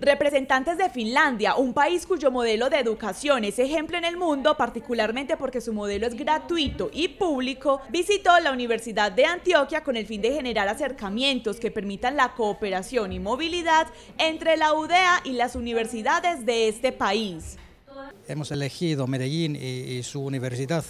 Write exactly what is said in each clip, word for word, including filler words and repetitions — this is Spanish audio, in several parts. Representantes de Finlandia, un país cuyo modelo de educación es ejemplo en el mundo, particularmente porque su modelo es gratuito y público, visitó la Universidad de Antioquia con el fin de generar acercamientos que permitan la cooperación y movilidad entre la U D E A y las universidades de este país. Hemos elegido Medellín y, y su universidad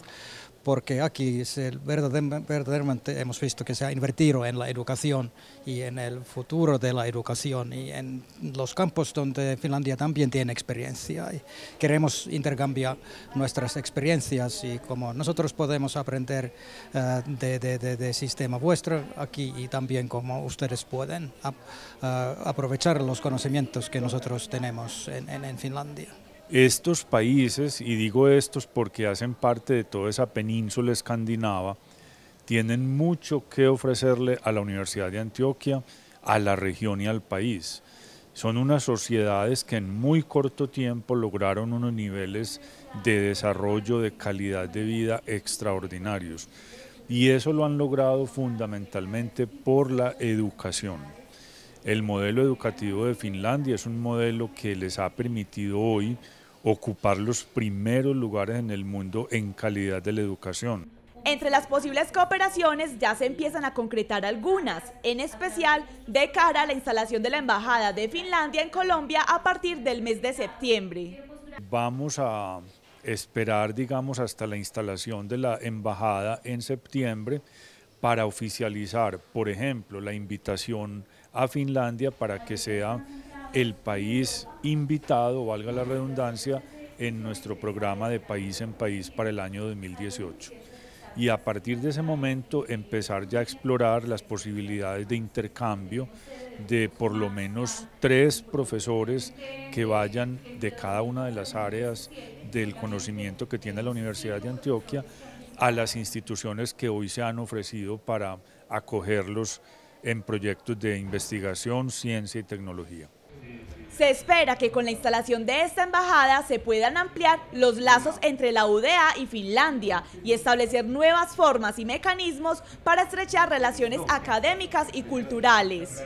porque aquí se, verdaderamente hemos visto que se ha invertido en la educación y en el futuro de la educación y en los campos donde Finlandia también tiene experiencia. Y queremos intercambiar nuestras experiencias y como nosotros podemos aprender uh, de, de, de, de sistema vuestro aquí y también como ustedes pueden ap, uh, aprovechar los conocimientos que nosotros tenemos en, en, en Finlandia. Estos países, y digo estos porque hacen parte de toda esa península escandinava, tienen mucho que ofrecerle a la Universidad de Antioquia, a la región y al país. Son unas sociedades que en muy corto tiempo lograron unos niveles de desarrollo, de calidad de vida extraordinarios. Y eso lo han logrado fundamentalmente por la educación. El modelo educativo de Finlandia es un modelo que les ha permitido hoy ocupar los primeros lugares en el mundo en calidad de la educación. Entre las posibles cooperaciones ya se empiezan a concretar algunas, en especial de cara a la instalación de la Embajada de Finlandia en Colombia a partir del mes de septiembre. Vamos a esperar, digamos, hasta la instalación de la Embajada en septiembre para oficializar, por ejemplo, la invitación a Finlandia para que sea el país invitado, valga la redundancia, en nuestro programa de País en País para el año dos mil dieciocho. Y a partir de ese momento empezar ya a explorar las posibilidades de intercambio de por lo menos tres profesores que vayan de cada una de las áreas del conocimiento que tiene la Universidad de Antioquia a las instituciones que hoy se han ofrecido para acogerlos en proyectos de investigación, ciencia y tecnología. Se espera que con la instalación de esta embajada se puedan ampliar los lazos entre la U D E A y Finlandia y establecer nuevas formas y mecanismos para estrechar relaciones académicas y culturales.